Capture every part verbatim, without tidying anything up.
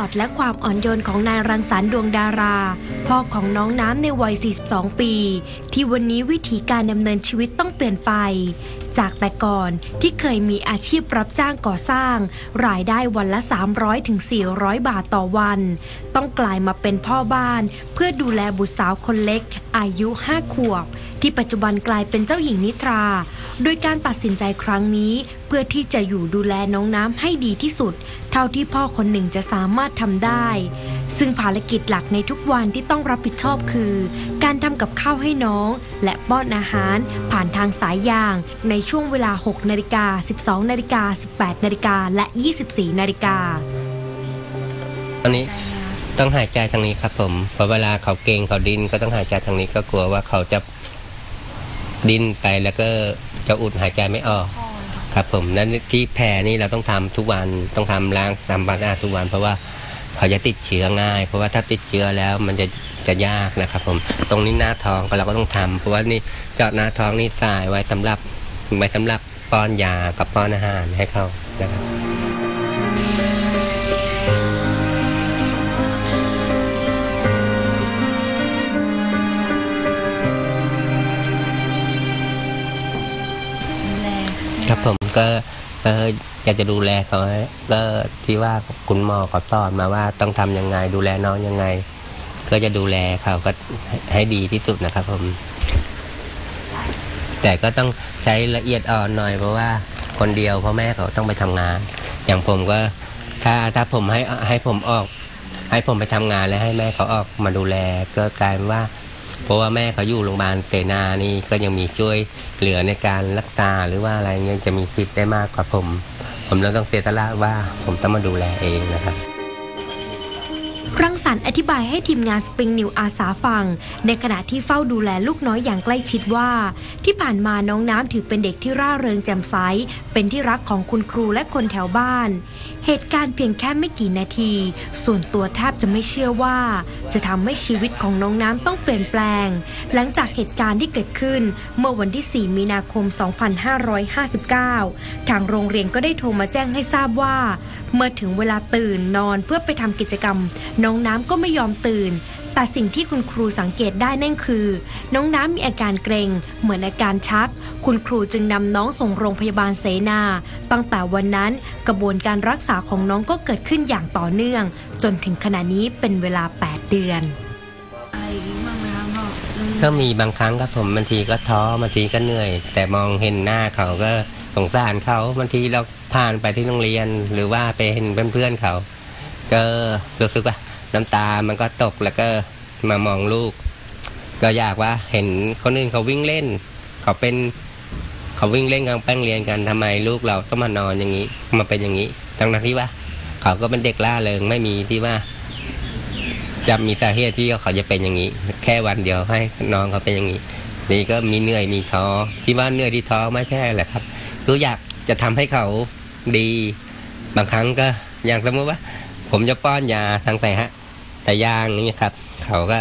อดและความอ่อนโยนของนายรังสรรค์ดวงดาราพ่อของน้องน้ำในวัยสี่สิบสองปีที่วันนี้วิถีการดำเนินชีวิตต้องเปลี่ยนไปจากแต่ก่อนที่เคยมีอาชีพรับจ้างก่อสร้างรายได้วันละ สามร้อยถึงสี่ร้อย บาทต่อวันต้องกลายมาเป็นพ่อบ้านเพื่อดูแลบุตรสาวคนเล็กอายุห้าขวบที่ปัจจุบันกลายเป็นเจ้าหญิงนิทราโดยการตัดสินใจครั้งนี้เพื่อที่จะอยู่ดูแลน้องน้ำให้ดีที่สุดเท่าที่พ่อคนหนึ่งจะสามารถทำได้ซึ่งภารกิจหลักในทุกวันที่ต้องรับผิดชอบคือการทำกับข้าวให้น้องและป้อนอาหารผ่านทางสายยางในช่วงเวลา หกนาฬิกา สิบสองนาฬิกา สิบแปดนาฬิกาและ ยี่สิบสี่นาฬิกาตอนนี้ต้องหายใจทางนี้ครับผมเพราะเวลาเขาเกรงเขาดิ้นก็ต้องหายใจทางนี้ก็กลัวว่าเขาจะดิ้นไปแล้วก็จะอุดหายใจไม่ออกครับผมนั้นที่แพรนี่เราต้องทำทุกวันต้องทำล้างทำความสะอาดทุกวันเพราะว่าเขาจะติดเชื้อง่ายเพราะว่าถ้าติดเชื้อแล้วมันจะจะยากนะครับผมตรงนี้หน้าท้องเราก็ต้องทำเพราะว่านี่เจาะหน้าท้องนี่สายไว้สำหรับไว้สำหรับป้อนยากับป้อนอาหารให้เขานะครับครับผมก็อยากจะดูแลเขาก็ที่ว่าคุณหมอเขาสอนมาว่าต้องทำยังไงดูแลน้องยังไงก็จะดูแลเขาก็ให้ดีที่สุดนะครับผมแต่ก็ต้องใช้ละเอียดอ่อนหน่อยเพราะว่าคนเดียวพ่อแม่เขาต้องไปทำงานอย่างผมก็ถ้าถ้าผมให้ให้ผมออกให้ผมไปทำงานแล้วให้แม่เขาออกมาดูแลก็กลายเป็นว่าเพราะว่าแม่เขาอยู่โรงพยาบาลเตนานี่ก็ยังมีช่วยเหลือในการรักษาหรือว่าอะไรเงี้ยจะมีสิทธิ์ได้มากกว่าผมผมเลยต้องเสียสละว่าผมต้องมาดูแลเองนะครับรังสรรค์อธิบายให้ทีมงานสปริงนิวอาสาฟังในขณะที่เฝ้าดูแลลูกน้อยอย่างใกล้ชิดว่าที่ผ่านมาน้องน้ำถือเป็นเด็กที่ร่าเริงแจ่มใสเป็นที่รักของคุณครูและคนแถวบ้านเหตุการณ์เพียงแค่ไม่กี่นาทีส่วนตัวแทบจะไม่เชื่อว่าจะทำให้ชีวิตของน้องน้ำต้องเปลี่ยนแปลงหลังจากเหตุการณ์ที่เกิดขึ้นเมื่อวันที่สี่มีนาคมสองพันห้าร้อยห้าสิบเก้าทางโรงเรียนก็ได้โทรมาแจ้งให้ทราบว่าเมื่อถึงเวลาตื่นนอนเพื่อไปทำกิจกรรมน้องน้ำก็ไม่ยอมตื่นแต่สิ่งที่คุณครูสังเกตได้นั่นคือน้องน้ำมีอาการเกร็งเหมือนอาการชักคุณครูจึงนำน้องส่งโรงพยาบาลเสนาตั้งแต่วันนั้นกระบวนการรักษาของน้องก็เกิดขึ้นอย่างต่อเนื่องจนถึงขณะนี้เป็นเวลาแปดเดือนก็มีบางครั้งครับผมบางทีก็ท้อบางทีก็เหนื่อยแต่มองเห็นหน้าเขาก็สงสารเขาบางทีเราผ่านไปที่โรงเรียนหรือว่าไปเห็นเพื่อนๆเขาก็รู้สึกว่าน้ำตามันก็ตกแล้วก็มามองลูกก็อยากว่าเห็นคนอื่นเขาวิ่งเล่นเขาเป็นเขาวิ่งเล่นกลางแป้งเรียนกันทำไมลูกเราต้องมานอนอย่างนี้มาเป็นอย่างนี้ทั้งนั้นที่ว่าเขาก็เป็นเด็กล่าเริงไม่มีที่ว่าจะมีสาเหตุที่เขาจะเป็นอย่างนี้แค่วันเดียวให้น้องเขาเป็นอย่างนี้นี่ก็มีเหนื่อยมีท้อที่ว่าเหนื่อยที่ท้อไม่ใช่แหละครับคืออยากจะทำให้เขาดีบางครั้งก็อย่างสมมติว่าผมจะป้อนยาทางใส่ฮะแต่ยางนี่ครับเขาก็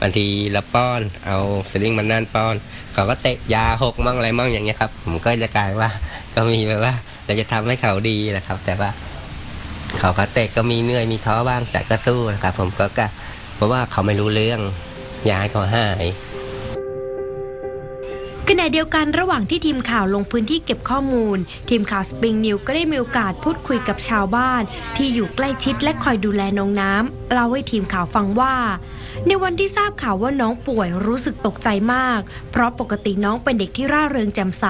บางทีละป้อนเอาสลิงมันนั่นป้อนเขาก็เตะยาหกมั่งอะไรมั่งอย่างเงี้ยครับผมก็จะกลายว่าก็มีแบบว่าเราจะทำให้เขาดีนะครับแต่ว่าเขาก็เตะก็มีเหนื่อยมีท้อบ้างแต่ก็สู้นะครับผมก็ก็เพราะว่าเขาไม่รู้เรื่องยาเขาหายขณะเดียวกันระหว่างที่ทีมข่าวลงพื้นที่เก็บข้อมูลทีมข่าวสปริงนิวก็ได้มีโอกาสพูดคุยกับชาวบ้านที่อยู่ใกล้ชิดและคอยดูแลน้องน้ำเล่าให้ทีมข่าวฟังว่าในวันที่ทราบข่าวว่าน้องป่วยรู้สึกตกใจมากเพราะปกติน้องเป็นเด็กที่ร่าเริงแจ่มใส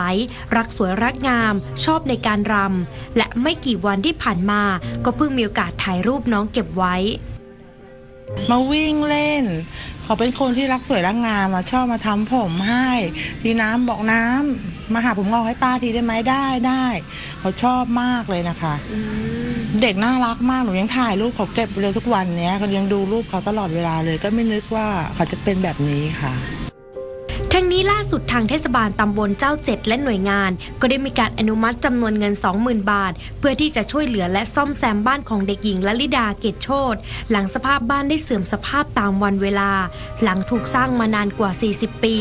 รักสวยรักงามชอบในการรำและไม่กี่วันที่ผ่านมาก็เพิ่งมีโอกาสถ่ายรูปน้องเก็บไว้มาวิ่งเล่นเขาเป็นคนที่รักสวยรักงามมาชอบมาทำผมให้ที่น้ำบอกน้ำมาหาผมงอกให้ป้าทีได้ไหมได้ได้เขาชอบมากเลยนะคะเด็กน่ารักมากหนูยังถ่ายรูปเขาเก็บเลยทุกวันเนี้ยก็ยังดูรูปเขาตลอดเวลาเลยก็ไม่นึกว่าเขาจะเป็นแบบนี้ค่ะทั้งนี้ล่าสุดทางเทศบาลตำบลเจ้าเจ็ดและหน่วยงานก็ได้มีการอนุมัติจำนวนเงิน สองหมื่น บาทเพื่อที่จะช่วยเหลือและซ่อมแซมบ้านของเด็กหญิงลลิดาเกตโชติหลังสภาพบ้านได้เสื่อมสภาพตามวันเวลาหลังถูกสร้างมานานกว่าสี่สิบปี